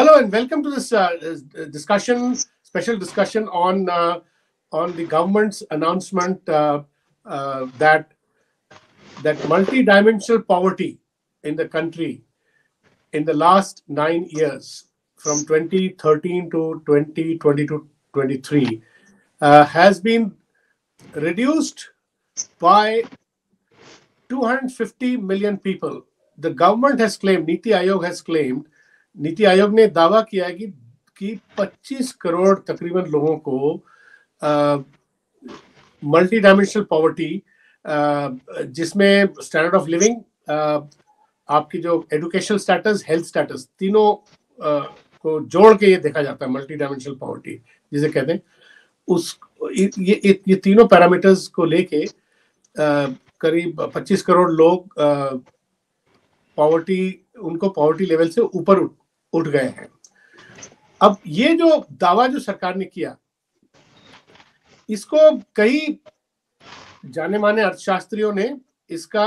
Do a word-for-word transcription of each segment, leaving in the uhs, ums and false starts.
Hello and welcome to this uh, discussion, special discussion on uh, on the government's announcement uh, uh, that that multidimensional poverty in the country in the last nine years, from twenty thirteen to twenty twenty-two twenty-three, uh, has been reduced by two hundred fifty million people. The government has claimed, Niti Aayog has claimed, NITI Aayog ने दावा किया है कि कि पच्चीस करोड़ तकरीबन लोगों को मल्टी डायमेंशनल पॉवर्टी, जिसमें स्टैंडर्ड ऑफ लिविंग, आपकी जो एजुकेशनल स्टेटस, हेल्थ स्टेटस, तीनों uh, को जोड़ के ये देखा जाता है मल्टी डायमेंशनल पॉवर्टी जिसे कहते हैं। उस ये ये तीनों पैरामीटर्स को लेके uh, करीब पच्चीस करोड़ लोग पॉवर्टी uh, उनको पॉवर्टी लेवल से ऊपर उठ उठ गए हैं। अब ये जो दावा जो सरकार ने किया, इसको कई जाने माने अर्थशास्त्रियों ने इसका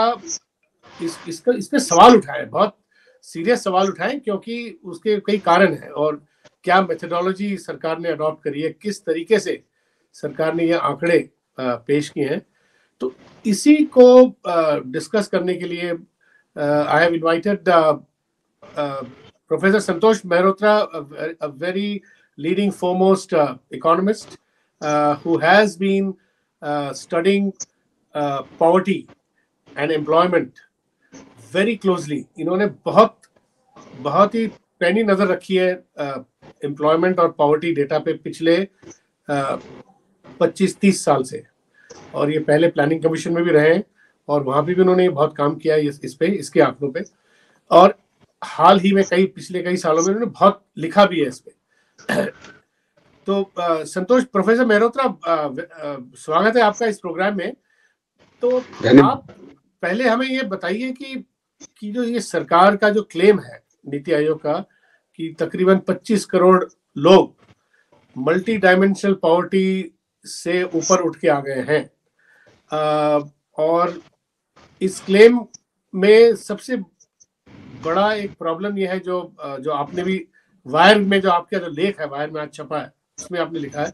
इस इसका इसमें सवाल उठाए, बहुत सीरियस सवाल उठाए, क्योंकि उसके कई कारण हैं। और क्या मेथडोलॉजी सरकार ने अडॉप्ट करी है, किस तरीके से सरकार ने ये आंकड़े पेश किए हैं, तो इसी को डिस्कस करने के लिए I have invited Professor Santosh Mehrotra, a, a very leading foremost uh, economist uh, who has been uh, studying uh, poverty and employment very closely. इन्होंने बहुत बहुत ही पैनी नजर रखी है employment और poverty data पे पिछले पच्चीस तीस साल से, और ये पहले Planning Commission में भी रहे और वहाँ भी भी उन्होंने बहुत काम किया है इस पे, इसके आंकड़ों पे, और हाल ही में कई पिछले कई सालों में उन्होंने बहुत लिखा भी है इस पे। तो आ, संतोष, प्रोफेसर मेहरोत्रा, स्वागत है आपका इस प्रोग्राम में। तो आप पहले हमें ये बताइए कि कि जो ये सरकार का जो क्लेम है नीति आयोग का कि तकरीबन पच्चीस करोड़ लोग मल्टी डायमेंशनल पॉवर्टी से ऊपर उठ के आ गए हैं, आ, और इस क्लेम में सबसे बड़ा एक प्रॉब्लम यह है, जो जो आपने भी वायर में, जो आपका जो लेख है वायर में आज छपा है, उसमें आपने लिखा है,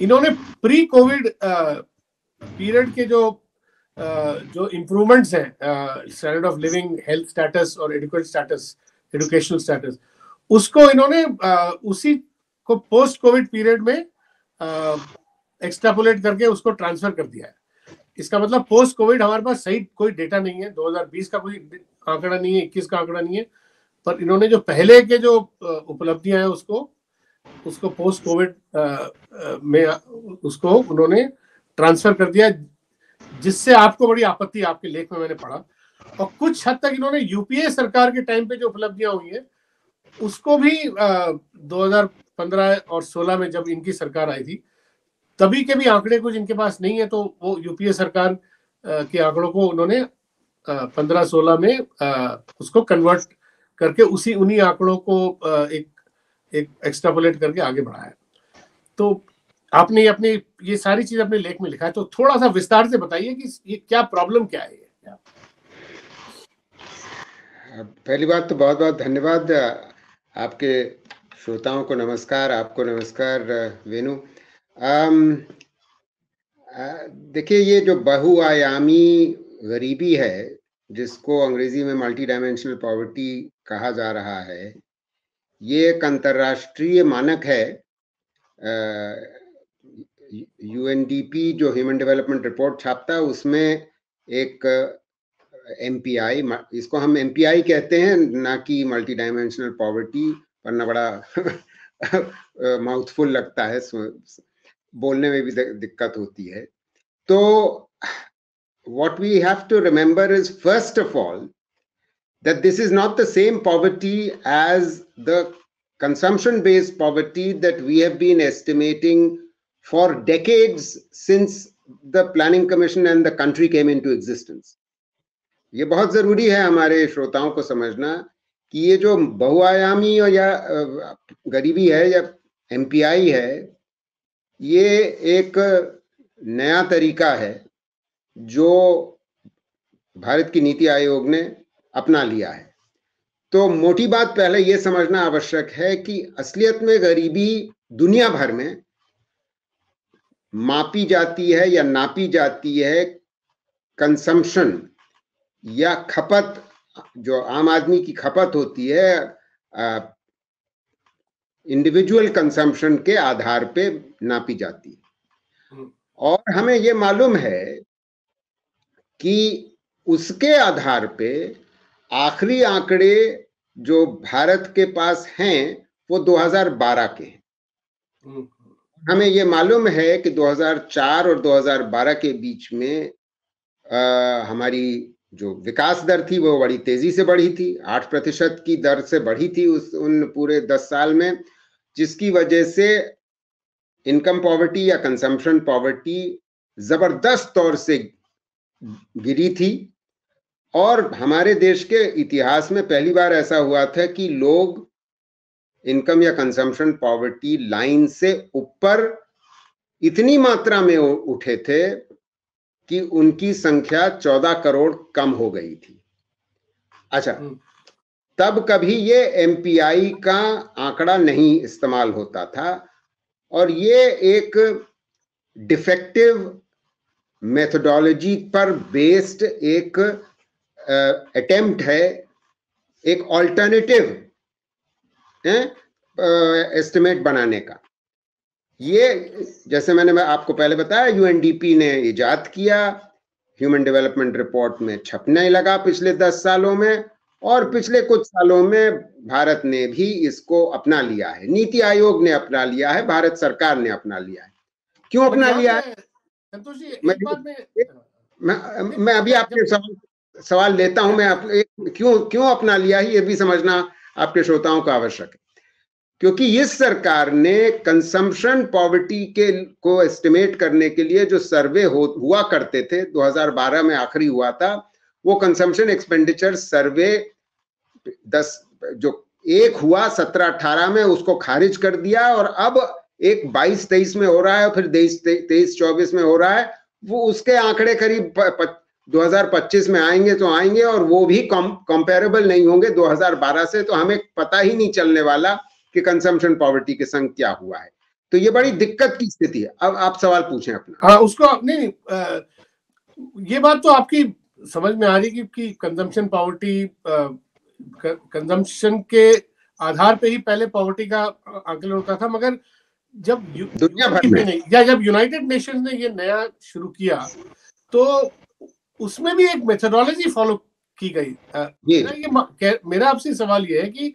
इन्होंने प्री कोविड पीरियड के जो आ, जो इम्प्रूवमेंट्स हैं standard of living, health status और एजुकेशन स्टेटस एजुकेशनल स्टेटस, उसको इन्होंने आ, उसी को पोस्ट कोविड पीरियड में एक्सट्रापोलेट करके उसको ट्रांसफर कर दिया है। इसका मतलब पोस्ट कोविड हमारे पास सही कोई डेटा नहीं है, दो हज़ार बीस का कोई आंकड़ा नहीं है, इक्कीस का आंकड़ा नहीं है, पर इन्होंने जो पहले के जो उपलब्धियां हैं उसको उसको पोस्ट कोविड में उसको उन्होंने ट्रांसफर कर दिया, जिससे आपको बड़ी आपत्ति, आपके लेख में मैंने पढ़ा। और कुछ हद तक इन्होंने यूपीए सरकार के टाइम पे जो उपलब्धियां हुई हैं उसको भी दो हज़ार पंद्रह और सोलह में जब इनकी सरकार आई थी तभी के भी आंकड़े कुछ इनके पास नहीं है, तो वो यूपीए सरकार के आंकड़ों को उन्होंने पंद्रह सोलह में उसको कन्वर्ट करके उसी उन्हीं आंकड़ों को एक एक एक्सट्रापोलेट करके आगे बढ़ाया। तो आपने अपने ये सारी चीज अपने लेख में लिखा है, तो थोड़ा सा विस्तार से बताइए कि ये क्या प्रॉब्लम क्या है। पहली बात तो बहुत बहुत धन्यवाद आपके श्रोताओं को, नमस्कार आपको, नमस्कार वेणु। देखिए, ये जो बहुआयामी गरीबी है जिसको अंग्रेजी में मल्टी डायमेंशनल पॉवर्टी कहा जा रहा है, ये एक अंतर्राष्ट्रीय मानक है। यूएनडीपी जो ह्यूमन डेवलपमेंट रिपोर्ट छापता है उसमें एक एमपीआई, इसको हम एमपीआई कहते हैं, ना कि मल्टी डायमेंशनल पॉवर्टी, वरना बड़ा माउथफुल लगता है, बोलने में भी दिक्कत होती है। तो what we have to remember is, first of all, that this is not the same poverty as the consumption based poverty that we have been estimating for decades since the Planning Commission and the country came into existence. ये बहुत जरूरी है हमारे श्रोताओं को समझना कि ये जो बहुआयामी और या गरीबी है या एमपीआई है, ये एक नया तरीका है जो भारत की नीति आयोग ने अपना लिया है। तो मोटी बात पहले यह समझना आवश्यक है कि असलियत में गरीबी दुनिया भर में मापी जाती है या नापी जाती है कंजम्पशन या खपत, जो आम आदमी की खपत होती है इंडिविजुअल कंजम्पशन के आधार पे नापी जाती है। और हमें यह मालूम है कि उसके आधार पे आखिरी आंकड़े जो भारत के पास हैं वो दो हज़ार बारह के हैं। हमें ये मालूम है कि दो हज़ार चार और दो हज़ार बारह के बीच में आ, हमारी जो विकास दर थी वो बड़ी तेजी से बढ़ी थी, आठ प्रतिशत की दर से बढ़ी थी उस उन पूरे दस साल में, जिसकी वजह से इनकम पॉवर्टी या कंजम्पशन पॉवर्टी जबरदस्त तौर से गिरी थी। और हमारे देश के इतिहास में पहली बार ऐसा हुआ था कि लोग इनकम या कंजम्पशन पॉवर्टी लाइन से ऊपर इतनी मात्रा में उठे थे कि उनकी संख्या चौदह करोड़ कम हो गई थी। अच्छा, तब कभी ये एम पी आई का आंकड़ा नहीं इस्तेमाल होता था और ये एक डिफेक्टिव मेथोडोलॉजी पर बेस्ड एक अटेम्प्ट uh, है, एक ऑल्टरनेटिव एस्टिमेट uh, बनाने का। ये जैसे मैंने मैं आपको पहले बताया यू एन डी पी ने इजाद किया, ह्यूमन डेवलपमेंट रिपोर्ट में छपने लगा पिछले दस सालों में, और पिछले कुछ सालों में भारत ने भी इसको अपना लिया है, नीति आयोग ने अपना लिया है, भारत सरकार ने अपना लिया है। क्यों अपना लिया है संतोष जी? मैं, मैं, मैं अभी आपके सवाल सवाल लेता हूं। मैं आप क्यों क्यों अपना लिया है ये भी समझना आपके श्रोताओं का आवश्यक है, क्योंकि इस सरकार ने कंजम्पशन पॉवर्टी के को एस्टिमेट करने के लिए जो सर्वे हो हुआ करते थे, दो हज़ार बारह में आखिरी हुआ था वो कंजम्पशन एक्सपेंडिचर सर्वे दस जो एक हुआ सत्रह अठारह में, उसको खारिज कर दिया और अब एक बाईस तेईस में हो रहा है, फिर तेईस चौबीस में हो रहा है। वो उसके आंकड़े करीब दो हज़ार पच्चीस में आएंगे तो आएंगे और वो भी कंपेरेबल नहीं होंगे दो हज़ार बारह से, तो हमें पता ही नहीं चलने वाला कि कंजम्पशन पॉवर्टी के संग क्या हुआ है। तो ये बड़ी दिक्कत की स्थिति है। अब आप सवाल पूछें अपना। हाँ, उसको नहीं, आ, ये बात तो आपकी समझ में आ रही है कि कंजम्पशन पॉवर्टी, कंजम्पशन के आधार पे ही पहले पॉवर्टी का आकलन होता था, मगर जब दुनिया भर में या जब यूनाइटेड नेशन ने ये नया शुरू किया तो उसमें भी एक मेथोडोलॉजी फॉलो की गई। मेरा ये मेरा आपसे सवाल ये है कि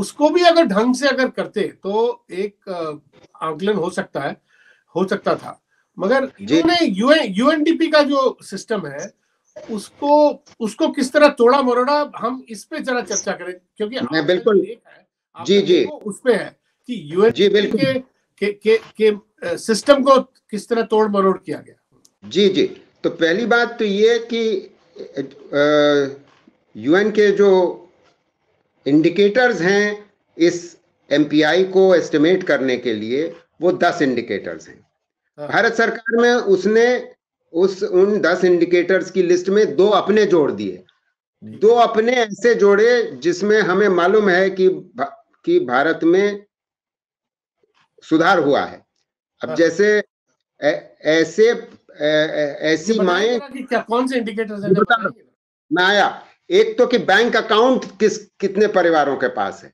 उसको भी अगर ढंग से अगर करते तो एक आकलन हो सकता है, हो सकता था, मगर इन्होंने यूएनडीपी का जो सिस्टम है उसको उसको किस तरह तोड़ा मरोड़ा, हम इस पे जरा चर्चा करें, क्योंकि मैं बिल्कुल जी जी उस पे है कि यूएनडीपी के सिस्टम को किस तरह तोड़ मरोड़ किया गया। जी जी, तो पहली बात तो ये कि यूएन के जो इंडिकेटर्स हैं इस एमपीआई को एस्टिमेट करने के लिए वो दस इंडिकेटर्स हैं। भारत सरकार में उसने उस उन दस इंडिकेटर्स की लिस्ट में दो अपने जोड़ दिए, दो अपने ऐसे जोड़े जिसमें हमें मालूम है कि भा, कि भारत में सुधार हुआ है। अब जैसे ऐ, ऐसे ऐसी माएँ कौन से इंडिकेटर्स हैं? मैं आया, एक तो कि बैंक अकाउंट किस कितने परिवारों के पास है।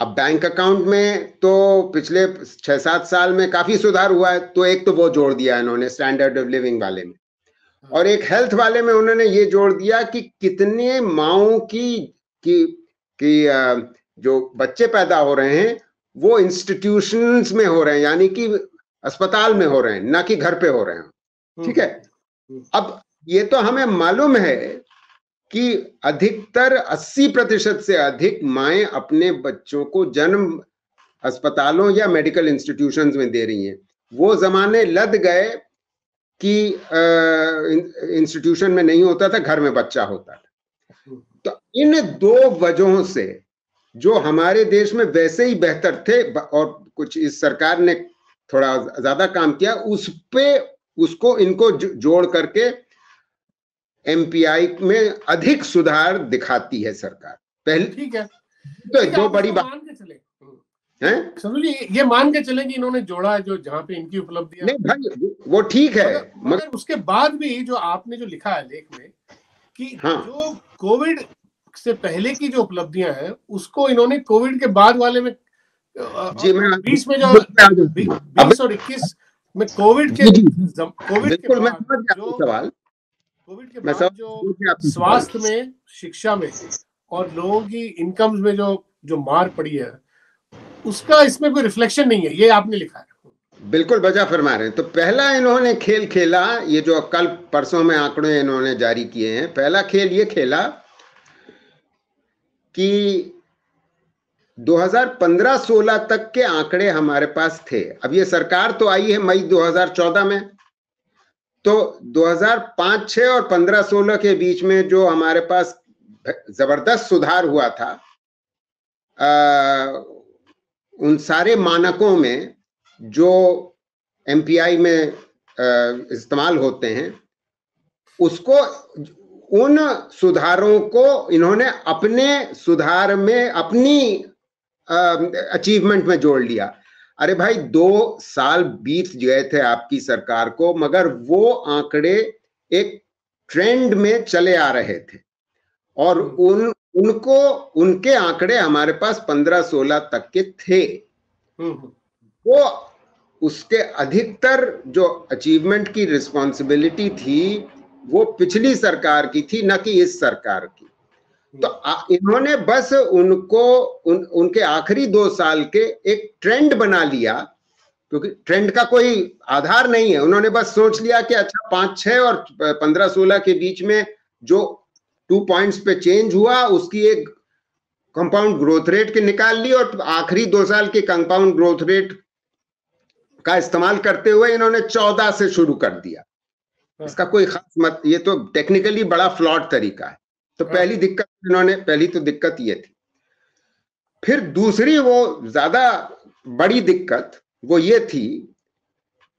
अब बैंक अकाउंट में तो पिछले छह सात साल में काफी सुधार हुआ है, तो एक तो वो जोड़ दिया इन्होंने स्टैंडर्ड ऑफ लिविंग वाले में, और एक हेल्थ वाले में उन्होंने ये जोड़ दिया कि कितने माओं की, की, की जो बच्चे पैदा हो रहे हैं वो इंस्टीट्यूशंस में हो रहे हैं, यानी कि अस्पताल में हो रहे हैं, ना कि घर पे हो रहे हैं। ठीक है, अब ये तो हमें मालूम है कि अधिकतर अस्सी प्रतिशत से अधिक माएँ अपने बच्चों को जन्म अस्पतालों या मेडिकल इंस्टीट्यूशंस में दे रही हैं। वो जमाने लद गए कि इंस्टीट्यूशन में नहीं होता था, घर में बच्चा होता था। तो इन दो वजहों से जो हमारे देश में वैसे ही बेहतर थे और कुछ इस सरकार ने थोड़ा ज्यादा काम किया उस पे, उसको इनको जोड़ करके एमपीआई में अधिक सुधार दिखाती है सरकार। पहले ठीक है, तो दो बड़ी बात मान के चले हैं, समझिए ये मान के चले कि इन्होंने जोड़ा है जो जहाँ पे इनकी उपलब्धि नहीं भाई वो ठीक है, मगर, मगर उसके बाद भी जो आपने जो लिखा है लेख में कि हाँ। जो कोविड से पहले की जो उपलब्धियां हैं उसको इन्होंने कोविड के बाद वाले में बीस में जो बीस और इक्कीस में कोविड के कोविड के बाद कोविड के बाद जो स्वास्थ्य में, शिक्षा में और लोगों की इनकम्स में जो जो मार पड़ी है उसका इसमें कोई रिफ्लेक्शन नहीं है, ये आपने लिखा है। बिल्कुल बजा फरमा रहे हैं। तो पहला इन्होंने खेल खेला, ये जो कल परसों में आंकड़े इन्होंने जारी किए हैं, पहला खेल ये खेला कि दो हज़ार पंद्रह सोलह तक के आंकड़े हमारे पास थे। अब ये सरकार तो आई है मई दो हज़ार चौदह में, तो दो हज़ार पाँच छह और पंद्रह सोलह के बीच में जो हमारे पास जबरदस्त सुधार हुआ था आ, उन सारे मानकों में जो एम पी आई में आ, इस्तेमाल होते हैं, उसको उन सुधारों को इन्होंने अपने सुधार में अपनी अचीवमेंट में जोड़ लिया। अरे भाई दो साल बीत गए थे आपकी सरकार को, मगर वो आंकड़े एक ट्रेंड में चले आ रहे थे और उन उनको उनके आंकड़े हमारे पास पंद्रह सोलह तक के थे। वो उसके अधिकतर जो अचीवमेंट की रिस्पॉन्सिबिलिटी थी वो पिछली सरकार की थी, न कि इस सरकार की। तो इन्होंने बस उनको उन, उनके आखिरी दो साल के एक ट्रेंड बना लिया, क्योंकि ट्रेंड का कोई आधार नहीं है। उन्होंने बस सोच लिया कि अच्छा पाँच छः और पंद्रह सोलह के बीच में जो टू पॉइंट्स पे चेंज हुआ उसकी एक कंपाउंड ग्रोथ रेट के निकाल ली और आखिरी दो साल के कंपाउंड ग्रोथ रेट का इस्तेमाल करते हुए इन्होंने चौदह से शुरू कर दिया। इसका कोई खास मत, ये तो टेक्निकली बड़ा फ्लॉट तरीका है। तो पहली दिक्कत इन्होंने पहली तो दिक्कत ये थी। फिर दूसरी वो ज्यादा बड़ी दिक्कत वो ये थी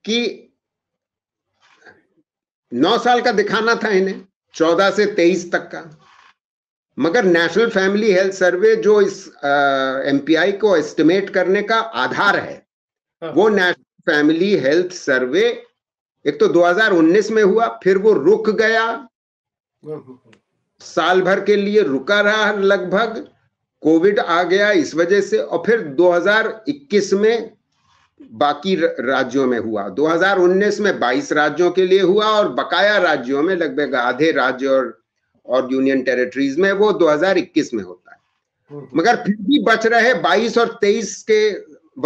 कि नौ साल का दिखाना था इन्हें चौदह से तेईस तक का, मगर नेशनल फैमिली हेल्थ सर्वे जो इस एमपीआई को एस्टिमेट करने का आधार है, वो नेशनल फैमिली हेल्थ सर्वे एक तो दो हज़ार उन्नीस में हुआ, फिर वो रुक गया, साल भर के लिए रुका रहा लगभग, कोविड आ गया इस वजह से, और फिर दो हज़ार इक्कीस में बाकी राज्यों में हुआ, दो हज़ार उन्नीस में बाईस राज्यों के लिए हुआ और बकाया राज्यों में लगभग आधे राज्य और, और यूनियन टेरिटरीज में वो दो हज़ार इक्कीस में होता है, मगर फिर भी बच रहे बाईस और तेईस के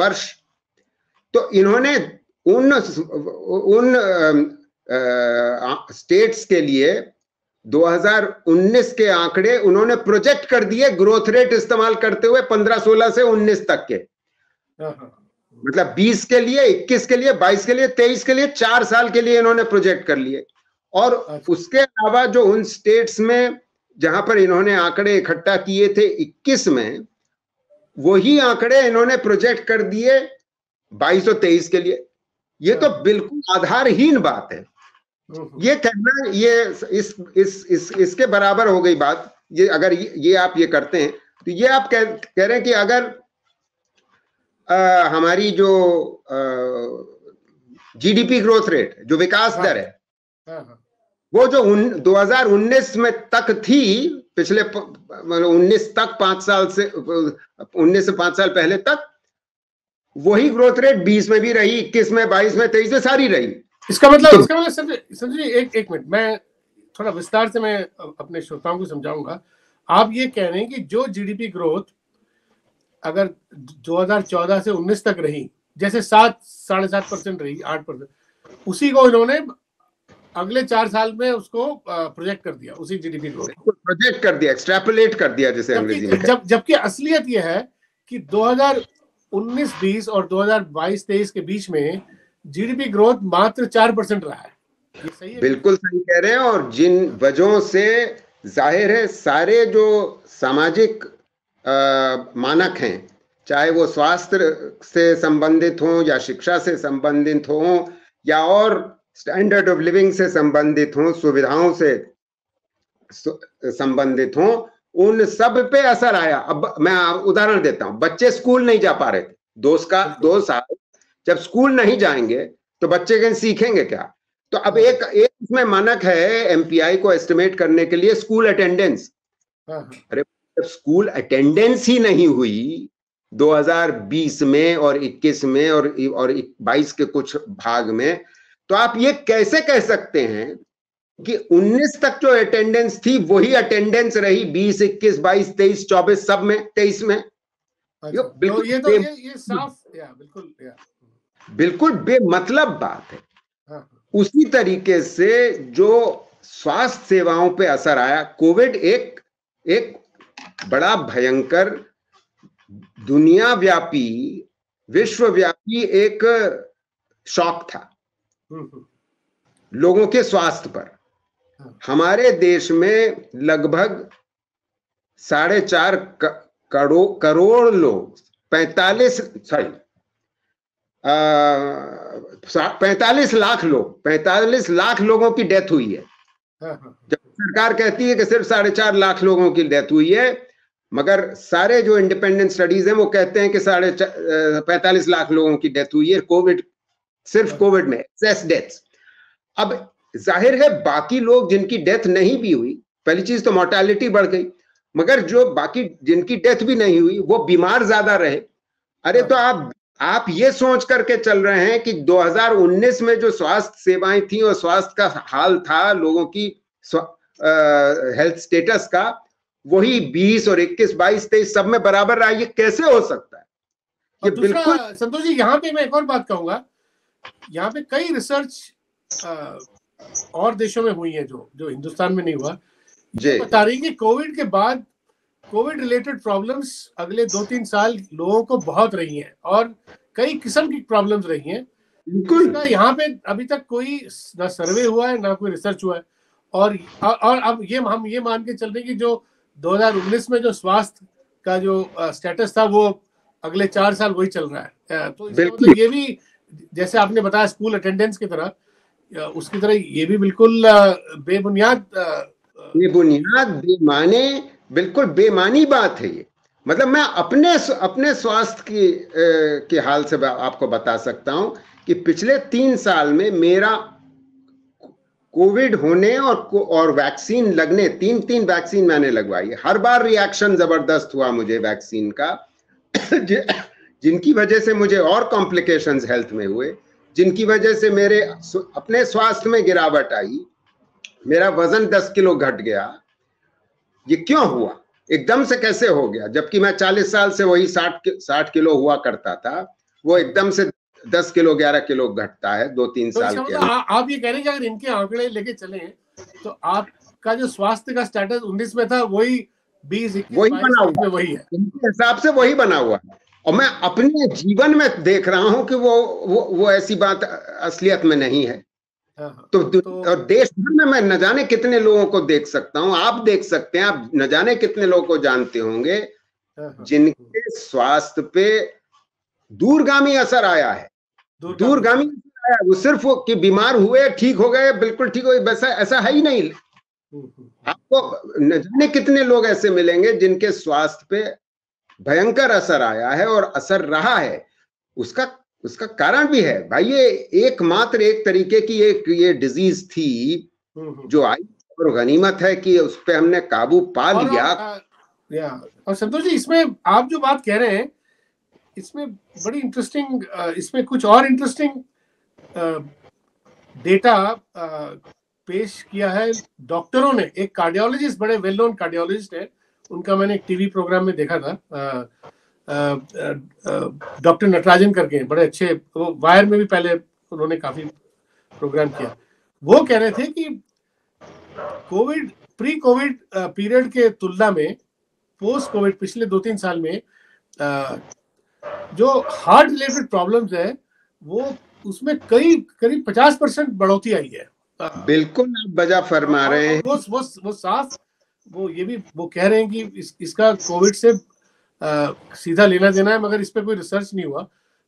वर्ष। तो इन्होंने उन उन आ, आ, स्टेट्स के लिए दो हज़ार उन्नीस के आंकड़े उन्होंने प्रोजेक्ट कर दिए ग्रोथ रेट इस्तेमाल करते हुए पंद्रह सोलह से उन्नीस तक के, मतलब बीस के लिए, इक्कीस के लिए, बाईस के लिए, तेईस के लिए, चार साल के लिए इन्होंने प्रोजेक्ट कर लिए। और उसके अलावा जो उन स्टेट्स में जहां पर इन्होंने आंकड़े इकट्ठा किए थे इक्कीस में, वही आंकड़े इन्होंने प्रोजेक्ट कर दिए बाईस और तेईस के लिए। ये तो बिल्कुल आधारहीन बात है। ये कहना ये इस इस इस इसके बराबर हो गई बात। ये अगर ये, ये आप ये करते हैं तो ये आप कह, कह रहे हैं कि अगर आ, हमारी जो जीडीपी ग्रोथ रेट जो विकास हाँ, दर है हाँ, हाँ, वो जो उन, दो हज़ार उन्नीस में तक थी, पिछले उन्नीस तक पांच साल से उन्नीस से पांच साल पहले तक, वही ग्रोथ रेट बीस में भी रही, इक्कीस में, बाईस में, तेईस में सारी रही। इसका मतलब तो, इसका मतलब समझिए एक एक मिनट मैं थोड़ा विस्तार से मैं अपने श्रोताओं को समझाऊंगा। आप ये कह रहे हैं कि जो जीडीपी ग्रोथ अगर दो हज़ार चौदह से उन्नीस तक रही, जैसे सात साढ़े सात परसेंट रही, आठ परसेंट, उसी को इन्होंने अगले चार साल में उसको प्रोजेक्ट कर दिया, उसी जीडीपी ग्रोथ प्रोजेक्ट कर दिया, एक्सट्रैपोलेट कर दिया जैसे अंग्रेजी में। जब जबकि असलियत यह है कि दो हज़ार उन्नीस बीस और दो हज़ार बाईस तेईस के बीच में जीडीपी ग्रोथ मात्र चार परसेंट रहा है। ये सही है, बिल्कुल सही कह रहे हैं। और जिन वजहों से जाहिर है सारे जो सामाजिक मानक हैं, चाहे वो स्वास्थ्य से संबंधित हों या शिक्षा से संबंधित हों या और स्टैंडर्ड ऑफ लिविंग से संबंधित हों, सुविधाओं से संबंधित हों, उन सब पे असर आया। अब मैं उदाहरण देता हूं, बच्चे स्कूल नहीं जा पा रहे थे दो साल दो साल जब स्कूल नहीं जाएंगे तो बच्चे कहीं सीखेंगे क्या? तो अब एक एक इसमें मानक है एमपीआई को एस्टिमेट करने के लिए स्कूल अटेंडेंस। अरे स्कूल अटेंडेंस ही नहीं हुई दो हज़ार बीस में और इक्कीस में और और बाईस के कुछ भाग में, तो आप ये कैसे कह सकते हैं कि उन्नीस तक जो अटेंडेंस थी वही अटेंडेंस रही बीस, इक्कीस, बाईस, तेईस, चौबीस सब में तेईस में? यो, बिल्कुल ये तो ये, ये साफ या, बिल्कुल या। बिल्कुल बेमतलब बात है। हाँ। उसी तरीके से जो स्वास्थ्य सेवाओं पे असर आया, कोविड एक एक बड़ा भयंकर दुनिया व्यापी विश्वव्यापी एक शॉक था लोगों के स्वास्थ्य पर। हमारे देश में लगभग साढ़े चार करो, करोड़ लोग पैंतालीस सॉरी पैंतालीस लाख लोग पैंतालीस लाख लोगों की डेथ हुई है। जब सरकार कहती है कि सिर्फ साढ़े चार लाख लोगों की डेथ हुई है, मगर सारे जो इंडिपेंडेंट स्टडीज हैं वो कहते हैं कि साढ़े पैंतालीस लाख लोगों की डेथ हुई है कोविड, सिर्फ कोविड में एक्सेस डेथ्स। अब जाहिर है बाकी लोग जिनकी डेथ नहीं भी हुई, पहली चीज तो मोर्टेलिटी बढ़ गई, मगर जो बाकी जिनकी डेथ भी नहीं हुई वो बीमार ज्यादा रहे। अरे तो आप आप ये सोच करके चल रहे हैं कि दो हज़ार उन्नीस में जो स्वास्थ्य सेवाएं थी और स्वास्थ्य का हाल था लोगों की आ, हेल्थ स्टेटस का, वही बीस और इक्कीस, बाईस, तेईस सब में बराबर रहा। ये कैसे हो सकता है? ये बिल्कुल। संतोष जी यहाँ पे मैं एक और बात कहूंगा, यहाँ पे कई रिसर्च आ, और देशों में हुई है जो जो हिंदुस्तान में नहीं हुआ, बता रही कि कोविड के बाद कोविड रिलेटेड प्रॉब्लम्स अगले दो तीन साल लोगों को बहुत रही हैं और कई किस्म की प्रॉब्लम्स रही हैं। बिल्कुल यहाँ पे अभी तक कोई ना सर्वे हुआ है ना कोई रिसर्च हुआ है। और और अब ये हम ये मान के चल रहे हैं कि जो दो हज़ार उन्नीस में जो स्वास्थ्य का जो स्टेटस था वो अगले चार साल वही चल रहा है। तो मतलब ये भी, जैसे आपने बताया स्कूल अटेंडेंस की तरह, उसकी तरह ये भी बिल्कुल बेबुनियाद बेबुनियाद बेमाने बिल्कुल बेमानी बात है ये। मतलब मैं अपने अपने स्वास्थ्य की ए, के हाल से आपको बता सकता हूं कि पिछले तीन साल में मेरा कोविड होने और और वैक्सीन लगने, तीन तीन वैक्सीन मैंने लगवाई, हर बार रिएक्शन जबरदस्त हुआ मुझे वैक्सीन का, जि, जिनकी वजह से मुझे और कॉम्प्लिकेशंस हेल्थ में हुए, जिनकी वजह से मेरे अपने स्वास्थ्य में गिरावट आई, मेरा वजन दस किलो घट गया। ये क्यों हुआ? एकदम से कैसे हो गया? जबकि मैं चालीस साल से वही साठ साठ किलो हुआ करता था, वो एकदम से दस किलो ग्यारह किलो घटता है दो तीन तो साल के अंदर। आप ये कह रहे हैं कि अगर इनके आंकड़े लेके चले तो आपका जो स्वास्थ्य का स्टेटस उन्नीस में था वही बीस वही बना हुआ वही है, इनके हिसाब से वही बना हुआ है। और मैं अपने जीवन में देख रहा हूँ कि वो वो वो ऐसी बात असलियत में नहीं है। तो, तो और देश भर में मैं न जाने कितने लोगों को देख सकता हूं, आप देख सकते हैं, आप न जाने कितने लोगों को जानते होंगे जिनके स्वास्थ्य पे दूरगामी असर आया है। दूरगामी असर आया, वो सिर्फ कि बीमार हुए ठीक हो गए बिल्कुल ठीक हो गए वैसा ऐसा है ही नहीं। आपको न जाने कितने लोग ऐसे मिलेंगे जिनके स्वास्थ्य पे भयंकर असर आया है और असर रहा है। उसका उसका कारण भी है भाई, ये एकमात्र एक तरीके की एक ये डिजीज थी जो आई और गनीमत है कि उस पर हमने काबू पा लिया। और, और संतोष जी इसमें आप जो बात कह रहे हैं इसमें बड़ी इंटरेस्टिंग, इसमें कुछ और इंटरेस्टिंग डेटा पेश किया है डॉक्टरों ने। एक कार्डियोलॉजिस्ट, बड़े वेल नोन कार्डियोलॉजिस्ट है, उनका मैंने एक टीवी प्रोग्राम में देखा था, आ, डॉक्टर नटराजन करके, बड़े अच्छे, वो वायर में भी पहले उन्होंने काफी प्रोग्राम किया। वो कह रहे थे कि कोविड प्री कोविड पीरियड के तुलना में पोस्ट कोविड पिछले दो तीन साल में जो हार्ट रिलेटेड प्रॉब्लम्स है वो उसमें कई करीब पचास परसेंट बढ़ोतरी आई है। बिल्कुल आप बजा फरमा रहे हैं। वो वो वो साफ वो ये भी वो कह रहे हैं कि इस, इसका कोविड से Uh, सीधा लेना देना है, मगर इस पे कोई रिसर्च नहीं हुआ।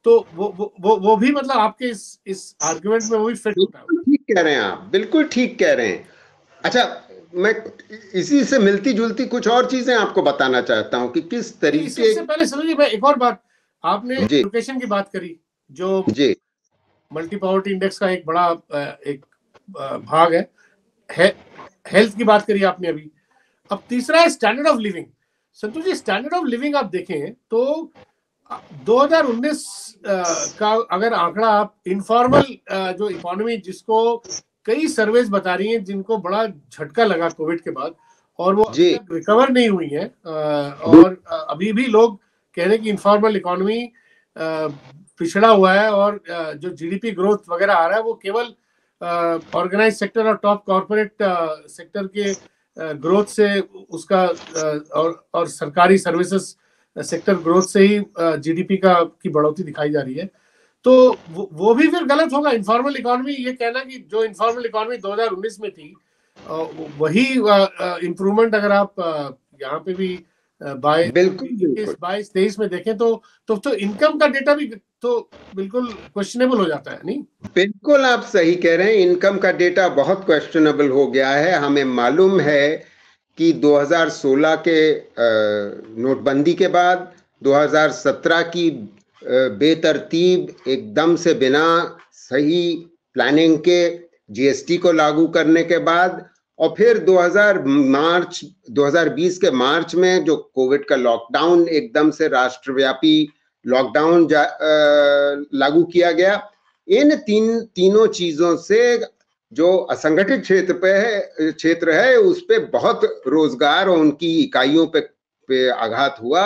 तो वो वो वो, वो भी मतलब आपके इस इस आर्गुमेंट में वो भी फिट होता है। ठीक कह रहे हैं आप, बिल्कुल ठीक कह रहे हैं। अच्छा मैं इसी से मिलती जुलती कुछ और चीजें आपको बताना चाहता हूँ कि किस तरीके। इससे पहले सरोज जी भाई एक और बात, आपने एजुकेशन की बात करी जो मल्टी पॉवर्टी इंडेक्स का एक बड़ा एक भाग है, है हेल्थ की बात करी आपने अभी। अब तीसरा है standard of living. Santosh ji standard of living आप देखें तो दो हज़ार उन्नीस का अगर आंकड़ा आप इनफॉर्मल जो इकोनॉमी जिसको कई सर्वेज बता रही हैं जिनको बड़ा झटका लगा कोविड के बाद और वो रिकवर नहीं हुई है और अभी भी लोग कह रहे हैं कि इनफॉर्मल इकोनॉमी पिछड़ा हुआ है और जो जीडीपी ग्रोथ वगैरह आ रहा है वो केवल ऑर्गेनाइज सेक्टर और टॉप कॉर्पोरेट सेक्टर के ग्रोथ से उसका और और सरकारी सर्विसेज सेक्टर ग्रोथ से ही जीडीपी का की बढ़ोतरी दिखाई जा रही है। तो वो, वो भी फिर गलत होगा। इनफॉर्मल इकोनॉमी ये कहना कि जो इनफॉर्मल इकोनॉमी दो हज़ार उन्नीस में थी वही इम्प्रूवमेंट अगर आप यहाँ पे भी बाईस बाईस तेईस में देखें तो तो तो इनकम का डेटा भी तो बिल्कुल क्वेश्चनेबल हो जाता है। नहीं बिल्कुल आप सही कह रहे हैं, इनकम का डेटा बहुत क्वेश्चनेबल हो गया है। हमें मालूम है कि दो हज़ार सोलह के नोटबंदी के बाद दो हज़ार सत्रह की बेतरतीब एकदम से बिना सही प्लानिंग के जीएसटी को लागू करने के बाद और फिर दो हज़ार मार्च दो हज़ार बीस के मार्च में जो कोविड का लॉकडाउन एकदम से राष्ट्रव्यापी लॉकडाउन लागू किया गया, इन तीन तीनों चीजों से जो असंगठित क्षेत्र पे है क्षेत्र है उस पे बहुत रोजगार और उनकी इकाइयों पे, पे आघात हुआ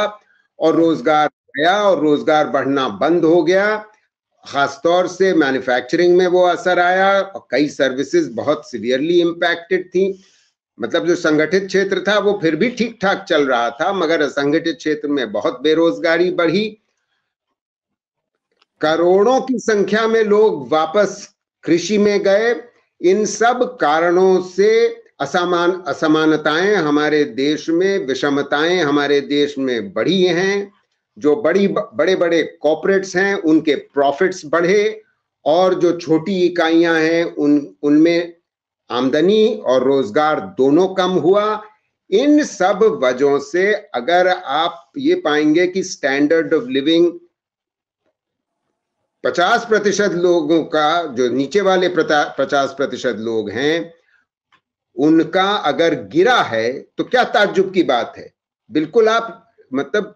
और रोजगार गया और रोजगार बढ़ना बंद हो गया। खासतौर से मैन्युफैक्चरिंग में वो असर आया और कई सर्विसेज बहुत सीवियरली इम्पैक्टेड थी। मतलब जो संगठित क्षेत्र था वो फिर भी ठीक ठाक चल रहा था मगर असंगठित क्षेत्र में बहुत बेरोजगारी बढ़ी। करोड़ों की संख्या में लोग वापस कृषि में गए। इन सब कारणों से असमान असमानताएं हमारे देश में, विषमताएं हमारे देश में बढ़ी हैं। जो बड़ी बड़े बड़े कॉर्पोरेट्स हैं उनके प्रॉफिट्स बढ़े और जो छोटी इकाइयां हैं उन उनमें आमदनी और रोजगार दोनों कम हुआ। इन सब वजहों से अगर आप ये पाएंगे कि स्टैंडर्ड ऑफ लिविंग पचास प्रतिशत लोगों का, जो नीचे वाले पचास प्रतिशत लोग हैं उनका अगर गिरा है तो क्या ताज्जुब की बात है। बिल्कुल आप मतलब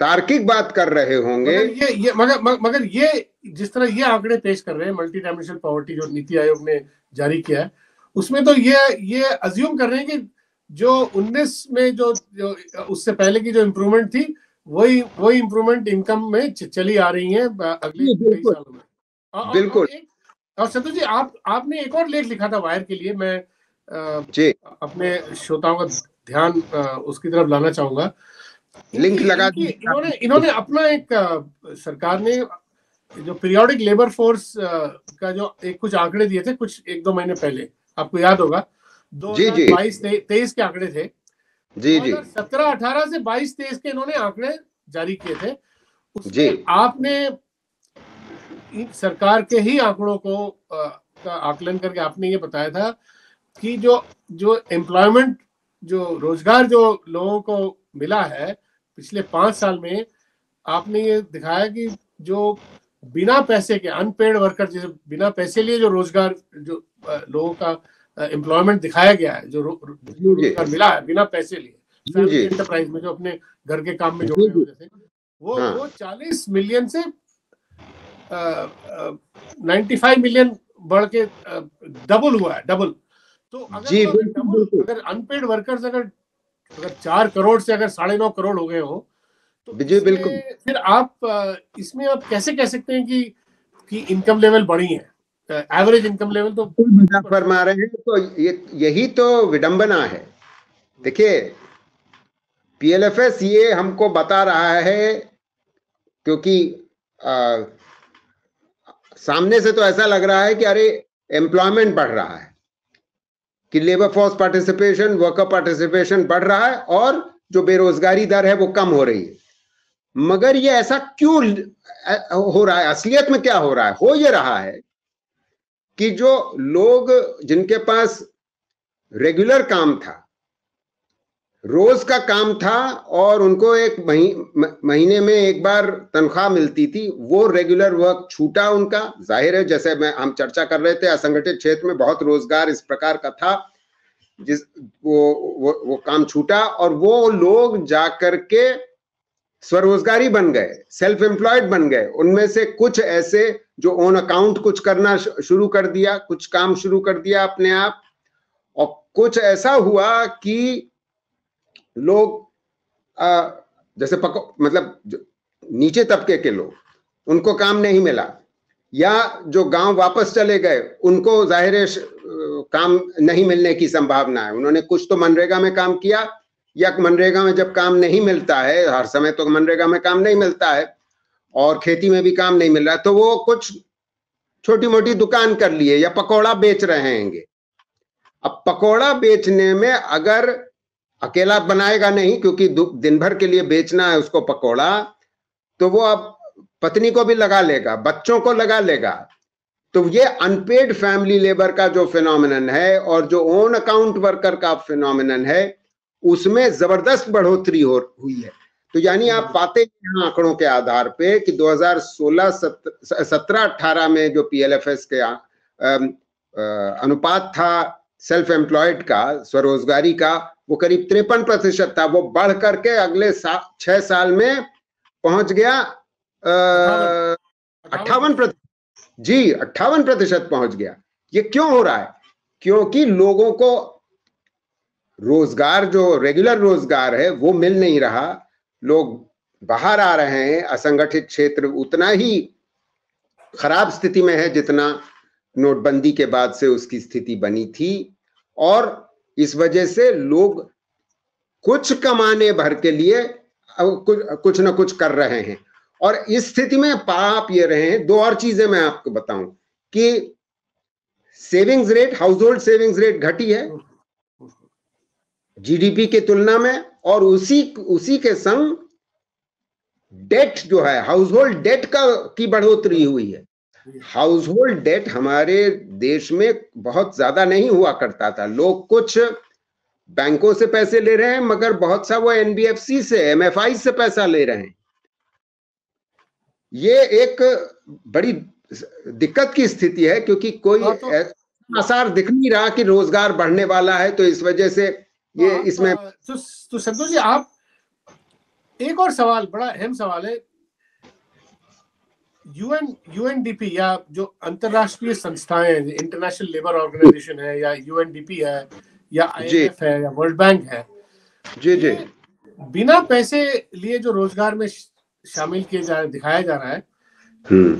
तार्किक बात कर रहे होंगे। मगर ये, ये मगर मगर ये जिस तरह ये आंकड़े पेश कर रहे हैं मल्टी डायमेंशनल पॉवर्टी जो नीति आयोग ने जारी किया है उसमें तो ये ये अज्यूम कर रहे हैं कि जो उन्नीस में जो, जो उससे पहले की जो इम्प्रूवमेंट थी वही वही इम्प्रूवमेंट इनकम में चली आ रही है अगले कई सालों में। और, बिल्कुल और, और संतोष जी आप आपने एक और लेख लिखा था वायर के लिए, मैं आ, अपने श्रोताओं का ध्यान आ, उसकी तरफ लाना चाहूंगा। लिंक लगा दी। इन्होंने इन्होंने अपना एक आ, सरकार ने जो पीरियोडिक लेबर फोर्स आ, का जो एक कुछ आंकड़े दिए थे कुछ एक दो महीने पहले, आपको याद होगा दो हजार बाईस तेईस के आंकड़े थे। जी जी सत्रह अठारह से बाईस तेईस के इन्होंने आंकड़े जारी किए थे। उसमें आपने सरकार के ही आंकड़ों को आ, का आकलन करके आपने ये बताया था कि जो जो एम्प्लॉयमेंट जो रोजगार जो लोगों को मिला है पिछले पांच साल में, आपने ये दिखाया कि जो बिना पैसे के अनपेड वर्कर जैसे बिना पैसे लिए जो रोजगार जो लोगों का एम्प्लॉयमेंट दिखाया गया है जो रो, रोजगार मिला है बिना पैसे लिए एंटरप्राइज में जो अपने घर के काम में जो थे, वो हाँ। वो चालीस मिलियन से पचानवे मिलियन बढ़ के डबल हुआ है। डबल तो अगर तो डबल अगर अनपेड वर्कर्स अगर अगर चार करोड़ से अगर साढ़े नौ करोड़ हो गए हो तो बिल्कुल फिर आप इसमें आप कैसे कह सकते हैं कि कि इनकम लेवल बढ़ी है, एवरेज इनकम लेवल तो फरमा रहे हैं। तो ये, यही तो विडंबना है। देखिए पीएलएफएस ये हमको बता रहा है क्योंकि आ, सामने से तो ऐसा लग रहा है कि अरे एम्प्लॉयमेंट बढ़ रहा है कि labour force participation worker participation बढ़ रहा है और जो बेरोजगारी दर है वो कम हो रही है। मगर ये ऐसा क्यों हो रहा है? असलियत में क्या हो रहा है? हो ये रहा है कि जो लोग जिनके पास रेगुलर काम था, रोज का काम था और उनको एक महीने में एक बार तनख्वाह मिलती थी, वो रेगुलर वर्क छूटा उनका। जाहिर है जैसे मैं हम चर्चा कर रहे थे असंगठित क्षेत्र में बहुत रोजगार इस प्रकार का था जिस वो वो, वो काम छूटा और वो लोग जाकर के स्वरोजगारी बन गए, सेल्फ एम्प्लॉयड बन गए। उनमें से कुछ ऐसे जो ऑन अकाउंट कुछ करना शुरू कर दिया, कुछ काम शुरू कर दिया अपने आप, और कुछ ऐसा हुआ कि लोग आ, जैसे पको मतलब नीचे तबके के लोग उनको काम नहीं मिला, या जो गांव वापस चले गए उनको जाहिर है काम नहीं मिलने की संभावना है। उन्होंने कुछ तो मनरेगा में काम किया, या मनरेगा में जब काम नहीं मिलता है, हर समय तो मनरेगा में काम नहीं मिलता है और खेती में भी काम नहीं मिल रहा, तो वो कुछ छोटी मोटी दुकान कर लिए या पकौड़ा बेच रहे होंगे। अब पकौड़ा बेचने में अगर अकेला बनाएगा नहीं क्योंकि दिन भर के लिए बेचना है उसको पकौड़ा, तो वो अब पत्नी को भी लगा लेगा, बच्चों को लगा लेगा। तो ये अनपेड फैमिली लेबर का जो फिनोमिनन है और जो ऑन अकाउंट वर्कर का फिनोमिनन है, उसमें जबरदस्त बढ़ोतरी हो हुई है। तो यानी आप पाते हैं आंकड़ों के आधार पे कि दो हज़ार सोलह सत्रह अठारह में जो पीएलएफएस के आ, आ, अनुपात था सेल्फ एम्प्लॉयड का, स्वरोजगारी का, वो करीब तिरपन प्रतिशत था, वो बढ़ करके अगले सा, छह साल में पहुंच गया अट्ठावन प्रतिशत जी अट्ठावन प्रतिशत पहुंच गया। ये क्यों हो रहा है? क्योंकि लोगों को रोजगार, जो रेगुलर रोजगार है, वो मिल नहीं रहा। लोग बाहर आ रहे हैं, असंगठित क्षेत्र उतना ही खराब स्थिति में है जितना नोटबंदी के बाद से उसकी स्थिति बनी थी, और इस वजह से लोग कुछ कमाने भर के लिए कुछ कुछ ना कुछ कर रहे हैं। और इस स्थिति में आप ये रहे हैं, दो और चीजें मैं आपको बताऊं कि savings rate, household savings rate घटी है जीडीपी के तुलना में, और उसी उसी के संग डेट जो है, हाउस होल्ड डेट का की बढ़ोतरी हुई है। हाउस होल्ड डेट हमारे देश में बहुत ज्यादा नहीं हुआ करता था। लोग कुछ बैंकों से पैसे ले रहे हैं, मगर बहुत सा वो एनबीएफसी से, एमएफआई से पैसा ले रहे हैं। ये एक बड़ी दिक्कत की स्थिति है क्योंकि कोई आसार दिख नहीं रहा कि रोजगार बढ़ने वाला है, तो इस वजह से ये इसमें। तो, तो संतोष जी, आप एक और सवाल, बड़ा अहम सवाल है, यूएन यूएनडीपी या जो अंतरराष्ट्रीय संस्थाएं, इंटरनेशनल लेबर ऑर्गेनाइजेशन है या यूएनडीपी है या आईएलओ है या वर्ल्ड बैंक है, जी जी बिना पैसे लिए जो रोजगार में शामिल किए जा दिखाया जा रहा है,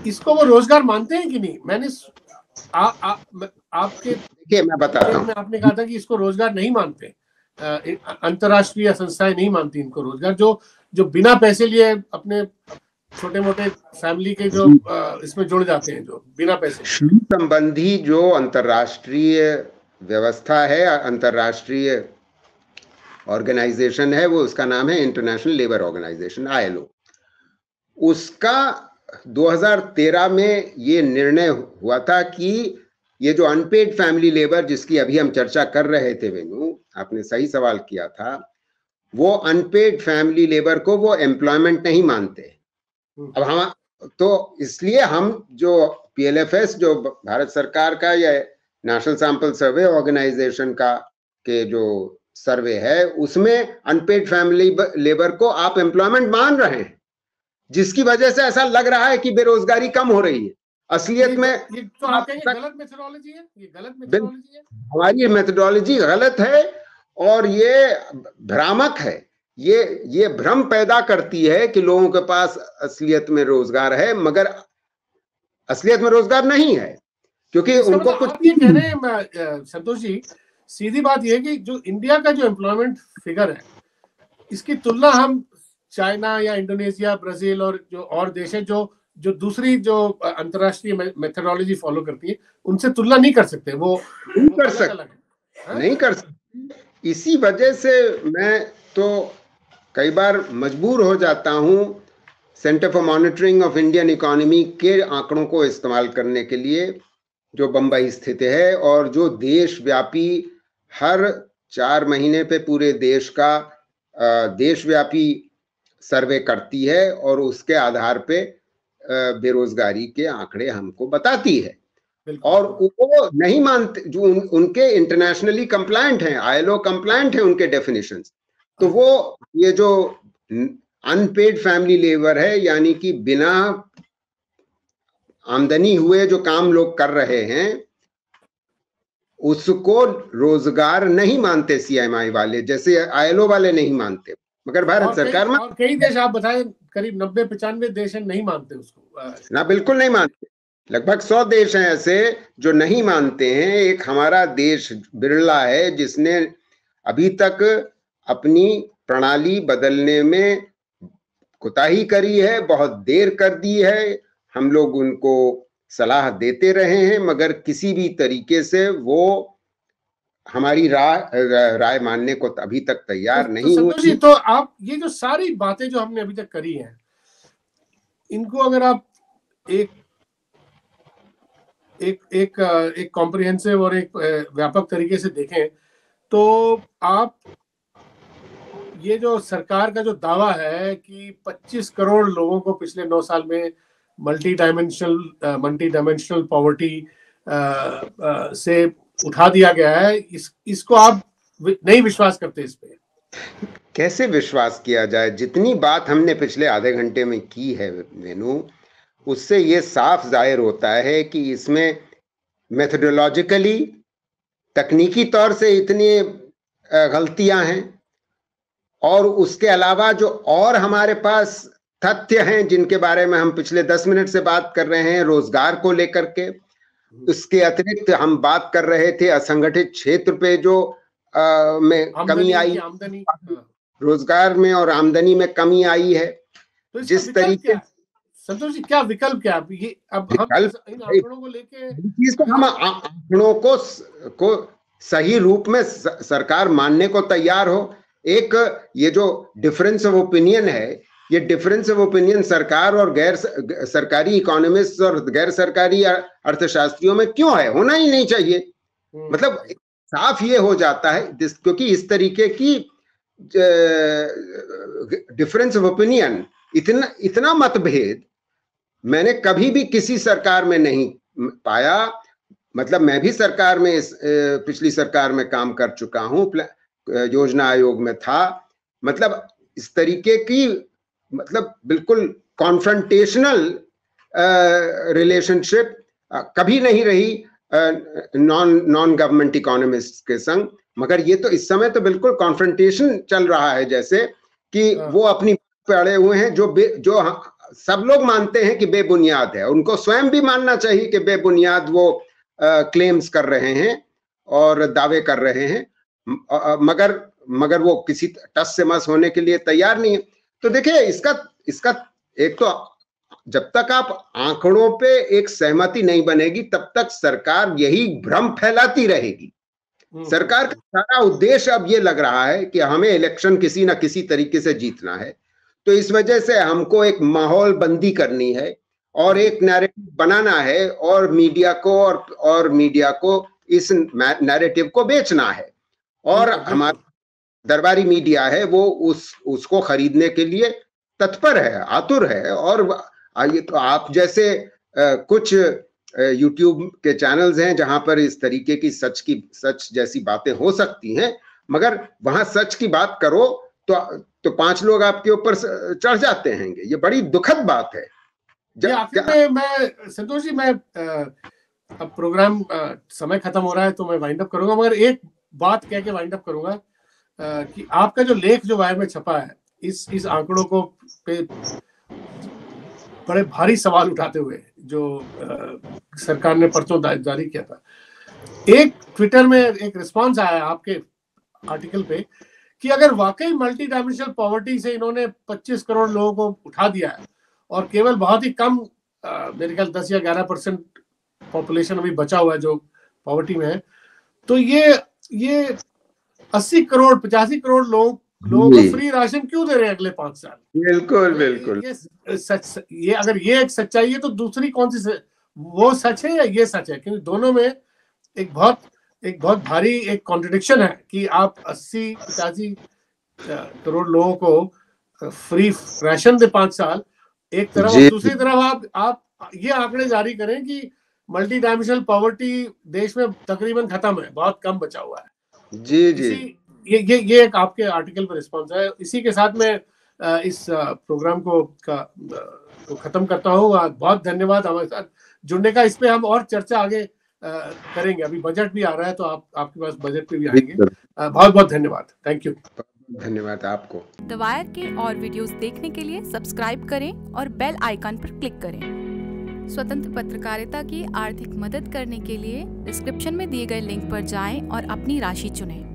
इसको वो रोजगार मानते हैं कि नहीं? मैंने आ, आ, आपके देखिए मैं बता रहा हूं, आपने कहा था कि इसको रोजगार नहीं मानते, अंतरराष्ट्रीय संस्थाएं नहीं मानती इनको रोजगार, जो जो बिना पैसे लिए अपने छोटे मोटे फैमिली के जो इसमें जुड़ जाते हैं, जो बिना पैसे। श्रम संबंधी जो अंतरराष्ट्रीय व्यवस्था है, अंतरराष्ट्रीय ऑर्गेनाइजेशन है, वो उसका नाम है इंटरनेशनल लेबर ऑर्गेनाइजेशन, आईएलओ। उसका दो हज़ार तेरह में ये निर्णय हुआ था कि ये जो अनपेड फैमिली लेबर जिसकी अभी हम चर्चा कर रहे थे, वेनु आपने सही सवाल किया था, वो अनपेड फैमिली लेबर को वो एम्प्लॉयमेंट नहीं मानते। अब हम तो इसलिए हम जो पीएलएफएस, जो भारत सरकार का या नेशनल सैंपल सर्वे ऑर्गेनाइजेशन का के जो सर्वे है, उसमें अनपेड फैमिली लेबर को आप एम्प्लॉयमेंट मान रहे हैं, जिसकी वजह से ऐसा लग रहा है कि बेरोजगारी कम हो रही है। असलियत में ये तो आप कहेंगे गलत मेथोडोलॉजी है, ये गलत मेथोडोलॉजी है, हमारी मेथोडोलॉजी गलत है और ये भ्रामक है। ये ये भ्रम पैदा करती है कि लोगों के पास असलियत में रोजगार है, मगर असलियत में रोजगार नहीं है क्योंकि उनको कुछ आप ये कह रहे हैं। संतोष जी, सीधी बात यह है कि जो इंडिया का जो एम्प्लॉयमेंट फिगर है, इसकी तुलना हम चाइना या इंडोनेशिया, ब्राजील और जो और देश है जो जो दूसरी जो अंतरराष्ट्रीय मेथोडोलॉजी फॉलो करती है, उनसे तुलना नहीं कर सकते, वो नहीं वो कर सकते नहीं कर सकते। इसी वजह से मैं तो कई बार मजबूर हो जाता हूं centre for monitoring of Indian economy के आंकड़ों को इस्तेमाल करने के लिए, जो बम्बई स्थित है और जो देशव्यापी हर चार महीने पे पूरे देश का देशव्यापी सर्वे करती है और उसके आधार पे बेरोजगारी के आंकड़े हमको बताती है। और वो नहीं मानते जो उन, उनके इंटरनेशनली कंप्लायंट हैं, आईएलओ कंप्लायंट हैं उनके डेफिनेशंस, तो वो ये जो अनपेड फैमिली लेबर है यानी कि बिना आमदनी हुए जो काम लोग कर रहे हैं उसको रोजगार नहीं मानते सीएमआई वाले, जैसे आईएलओ वाले नहीं मानते, मगर भारत सरकार में कई देश आप बताएं करीब नब्बे पचानवे देश नहीं मानते उसको ना, बिल्कुल नहीं मानते। लगभग सौ देश हैं ऐसे जो नहीं मानते हैं। एक हमारा देश बिरला है जिसने अभी तक अपनी प्रणाली बदलने में कोताही करी है, बहुत देर कर दी है। हम लोग उनको सलाह देते रहे हैं मगर किसी भी तरीके से वो हमारी राय राय मानने को अभी तक तैयार तो, नहीं हुई। तो आप ये जो सारी बातें जो हमने अभी तक करी हैं इनको अगर आप एक एक एक एक कॉम्प्रिहेंसिव और एक व्यापक तरीके से देखें तो आप ये जो सरकार का जो दावा है कि पच्चीस करोड़ लोगों को पिछले नौ साल में multidimensional multi dimensional poverty से उठा दिया गया है, इस इसको आप नहीं विश्वास करते। इस पे कैसे विश्वास किया जाए? जितनी बात हमने पिछले आधे घंटे में की है वेनु, उससे ये साफ जाहिर होता है कि इसमें मेथडोलॉजिकली तकनीकी तौर से इतनी गलतियां हैं और उसके अलावा जो और हमारे पास तथ्य हैं जिनके बारे में हम पिछले दस मिनट से बात कर रहे हैं रोजगार को लेकर के, उसके अतिरिक्त हम बात कर रहे थे असंगठित क्षेत्र पे जो आ, में कमी आई, आमदनी रोजगार में और आमदनी में कमी आई है। तो जिस तरीके संतोष जी क्या विकल्प क्या ये अब विकल्प, हम इन आंकड़ों को लेके हम आंकड़ों को को सही रूप में सरकार मानने को तैयार हो। एक ये जो डिफरेंस ऑफ ओपिनियन है, ये डिफरेंस ऑफ ओपिनियन सरकार और गैर सरकारी इकोनॉमिस्ट और गैर सरकारी अर्थशास्त्रियों में क्यों है? होना ही नहीं चाहिए। मतलब साफ ये हो जाता है क्योंकि इस तरीके की डिफरेंस ऑफ ओपिनियन, इतना इतना मतभेद मैंने कभी भी किसी सरकार में नहीं पाया। मतलब मैं भी सरकार में इस, पिछली सरकार में काम कर चुका हूँ, योजना आयोग में था। मतलब इस तरीके की मतलब बिल्कुल कॉन्फ्रंटेशनल रिलेशनशिप कभी नहीं रही नॉन नॉन गवर्नमेंट इकोनॉमिस्ट के संग, मगर ये तो इस समय तो बिल्कुल कॉन्फ्रंटेशन चल रहा है जैसे कि वो अपनी पड़े हुए हैं जो बे, जो सब लोग मानते हैं कि बेबुनियाद है। उनको स्वयं भी मानना चाहिए कि बेबुनियाद वो आ, क्लेम्स कर रहे हैं और दावे कर रहे हैं, मगर मगर वो किसी टस से मस होने के लिए तैयार नहीं है। तो देखिए इसका इसका एक तो जब तक आप आंकड़ों पे एक सहमति नहीं बनेगी तब तक सरकार यही भ्रम फैलाती रहेगी। सरकार का सारा उद्देश्य अब ये लग रहा है कि हमें इलेक्शन किसी ना किसी तरीके से जीतना है, तो इस वजह से हमको एक माहौल बंदी करनी है और एक नैरेटिव बनाना है और मीडिया को और और मीडिया को इस नैरेटिव को बेचना है। और हमारा दरबारी मीडिया है वो उस उसको खरीदने के लिए तत्पर है, आतुर है। और आइए तो आप जैसे आ, कुछ यूट्यूब के चैनल्स हैं जहां पर इस तरीके की सच की सच जैसी बातें हो सकती हैं, मगर वहां सच की बात करो तो तो पांच लोग आपके ऊपर चढ़ जाते हैं। ये बड़ी दुखद बात है। जब आखिर में मैं संतोष जी मैं अब प्रोग्राम समय खत्म हो रहा है तो मैं वाइंड अप करूंगा, मगर एक बात कह के वाइंड अप करूंगा कि आपका जो लेख जो वायर में छपा है इस इस आंकड़ों को पे बड़े भारी सवाल उठाते हुए जो सरकार ने परसों जारी किया था, एक ट्विटर में एक रिस्पांस आया आपके आर्टिकल पे कि अगर वाकई मल्टी डायमेंशनल पॉवर्टी से इन्होंने पच्चीस करोड़ लोगों को उठा दिया है और केवल बहुत ही कम मेरे ख्याल दस या ग्यारह परसेंट पॉपुलेशन अभी बचा हुआ है जो पॉवर्टी में है, तो ये ये अस्सी करोड़ पचासी करोड़ लोग लोगों को फ्री राशन क्यों दे रहे हैं अगले पांच साल? बिल्कुल बिल्कुल ये सच, ये अगर ये एक सच्चाई है तो दूसरी कौन सी वो सच है या ये सच है? क्योंकि दोनों में एक बहुत एक बहुत भारी एक कॉन्ट्रडिक्शन है कि आप अस्सी पचासी करोड़ लोगों को फ्री राशन दे पांच साल एक तरफ, दूसरी तरफ आप आप ये आंकड़े जारी करें कि मल्टी डायमेंशनल पॉवर्टी देश में तकरीबन खत्म है, बहुत कम बचा हुआ है। जी जी, ये ये ये एक आपके आर्टिकल पर रिस्पॉन्स है। इसी के साथ मैं इस प्रोग्राम को का को खत्म करता हूँ। बहुत धन्यवाद हमारे साथ जुड़ने का। इस पे हम और चर्चा आगे करेंगे। अभी बजट भी आ रहा है तो आप आपके पास बजट पे भी आएंगे। बहुत बहुत धन्यवाद, थैंक यू, धन्यवाद आपको। द वायर के और वीडियोस देखने के लिए सब्सक्राइब करें और बेल आइकन पर क्लिक करें। स्वतंत्र पत्रकारिता की आर्थिक मदद करने के लिए डिस्क्रिप्शन में दिए गए लिंक पर जाएं और अपनी राशि चुनें।